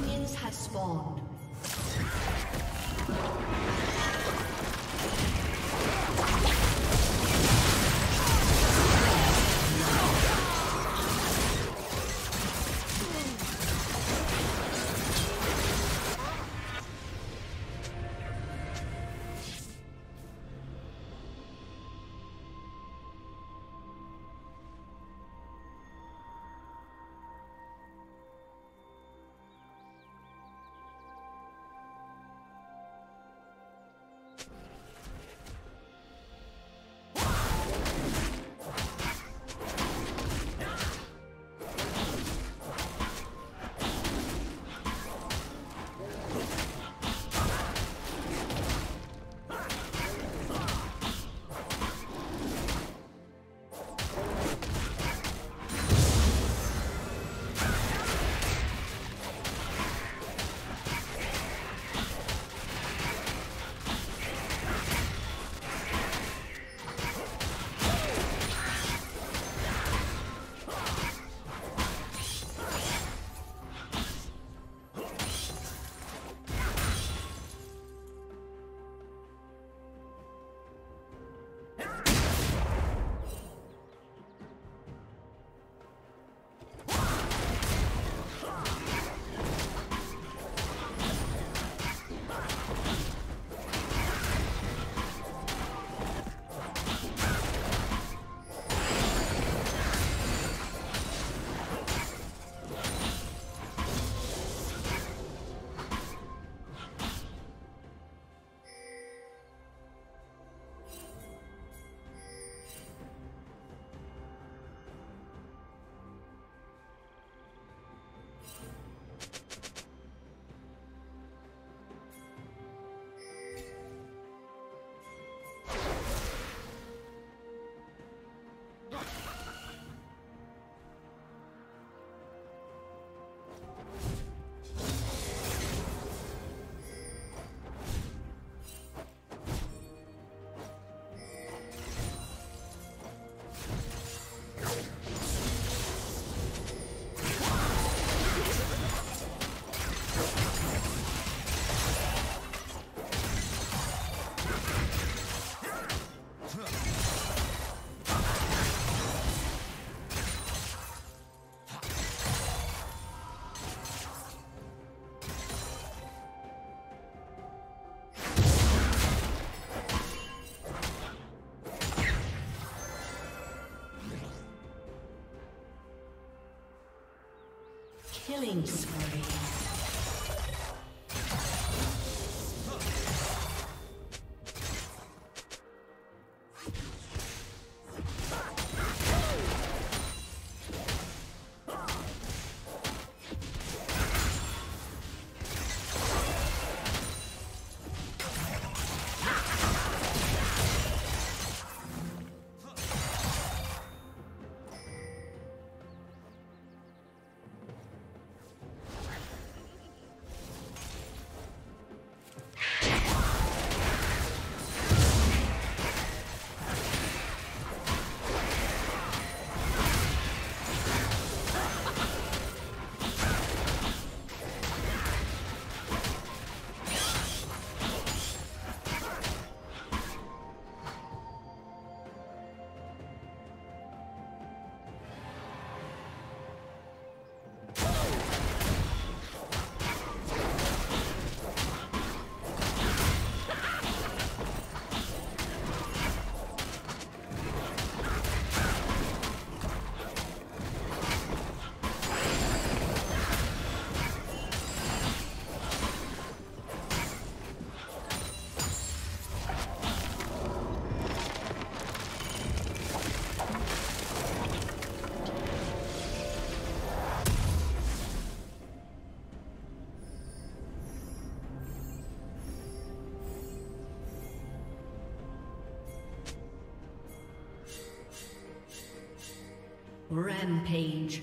Minions have spawned. Killing spree. Rampage.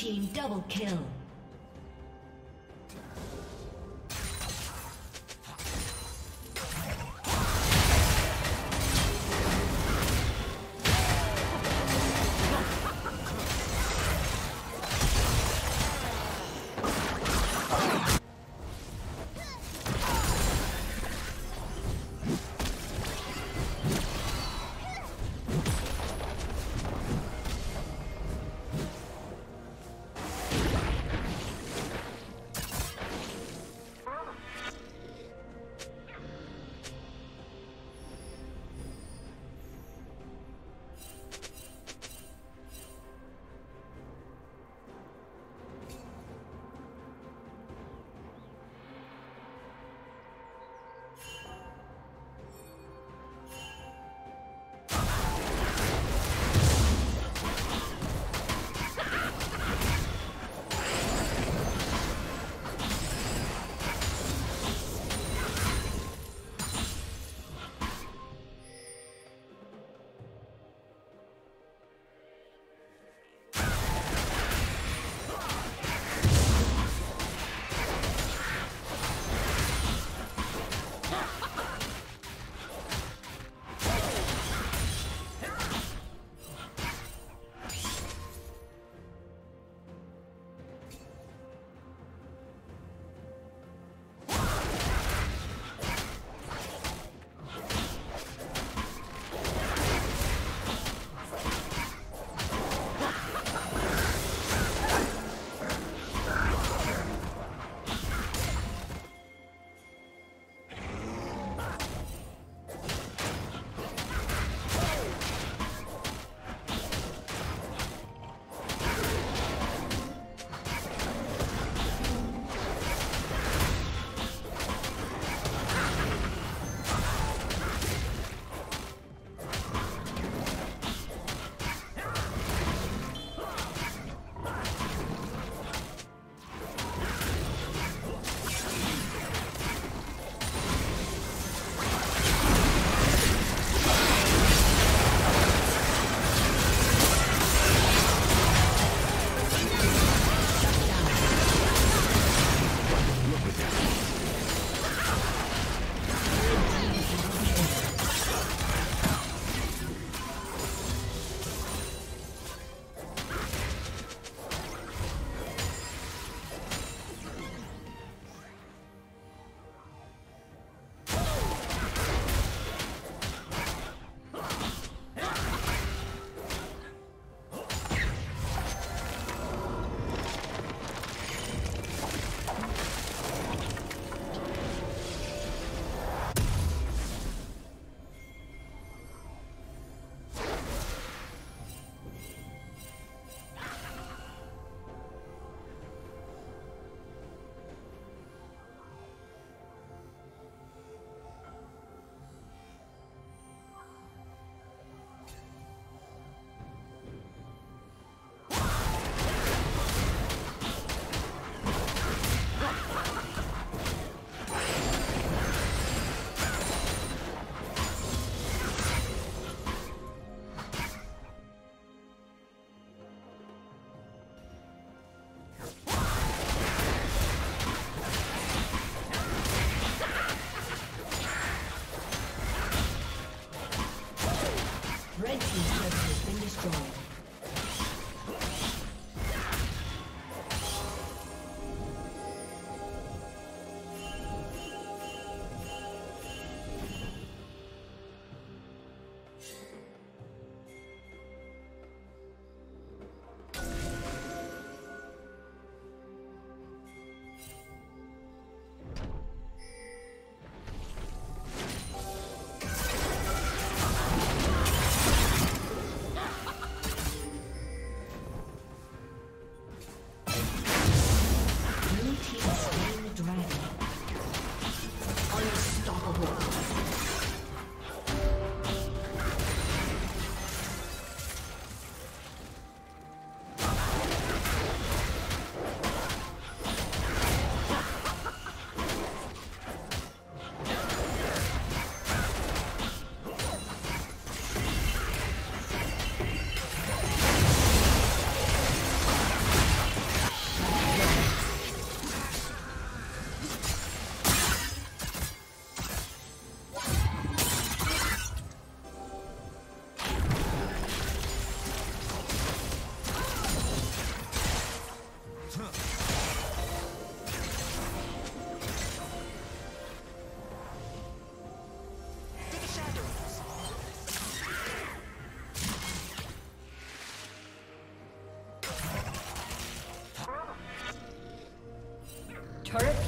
team double kill.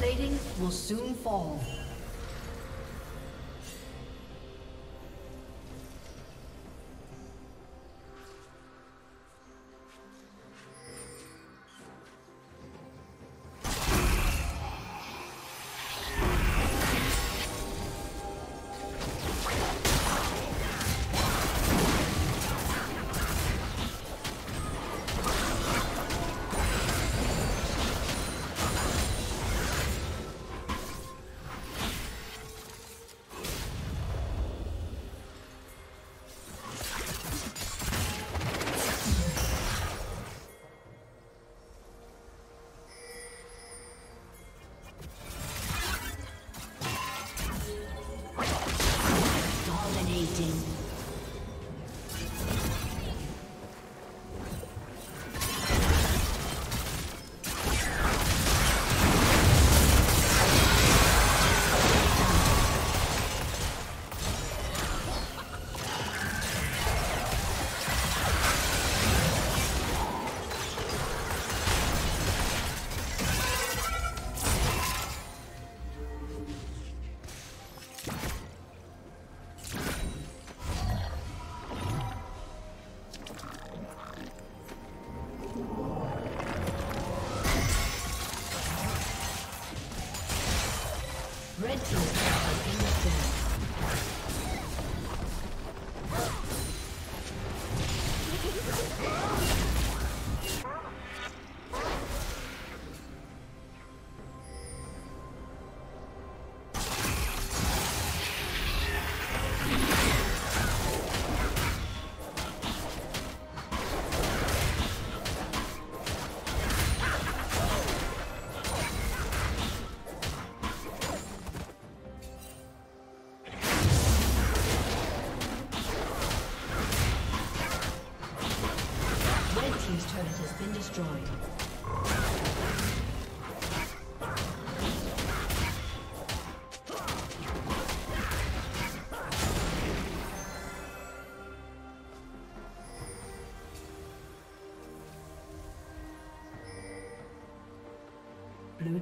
plating will soon fall. Blue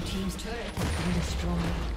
Blue team's turret has been destroyed.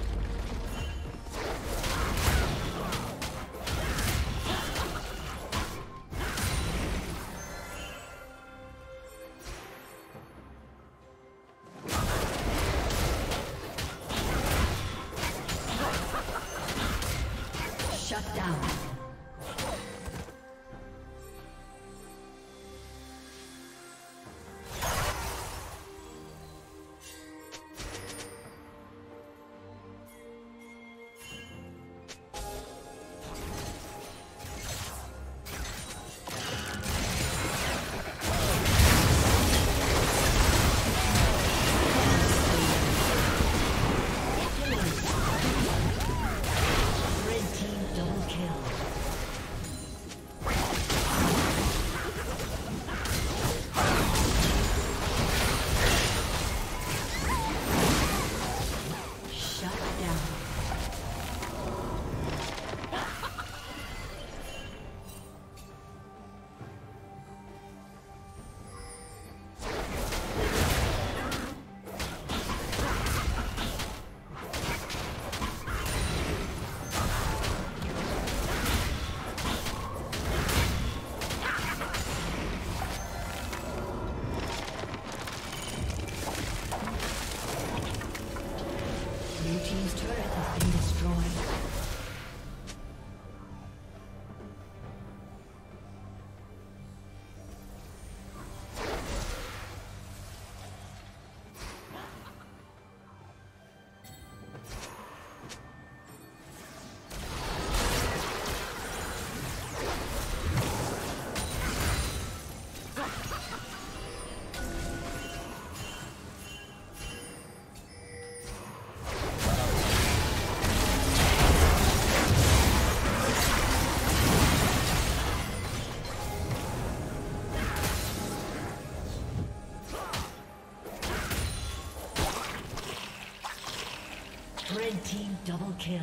Red team double kill.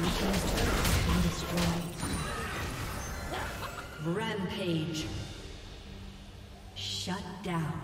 team's turret has been destroyed. Rampage. Shut down.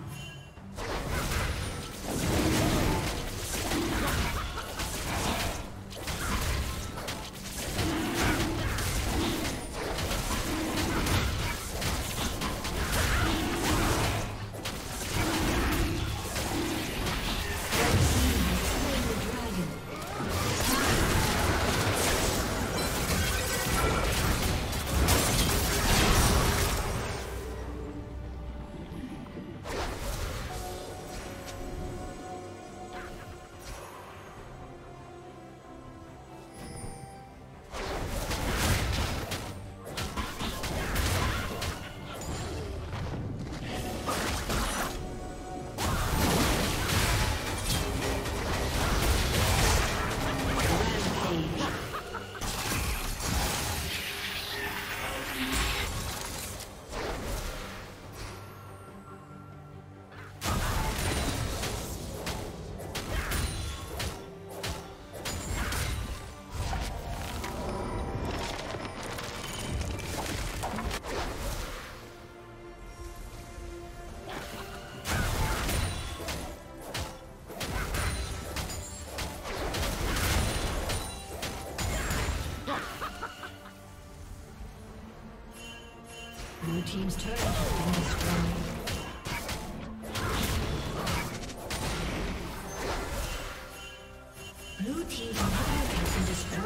Blue team's turret has been destroyed. Blue team's turret has been destroyed.